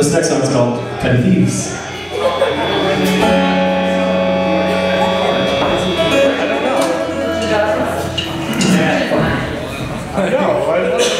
This next song is called Ten Thieves. I don't know.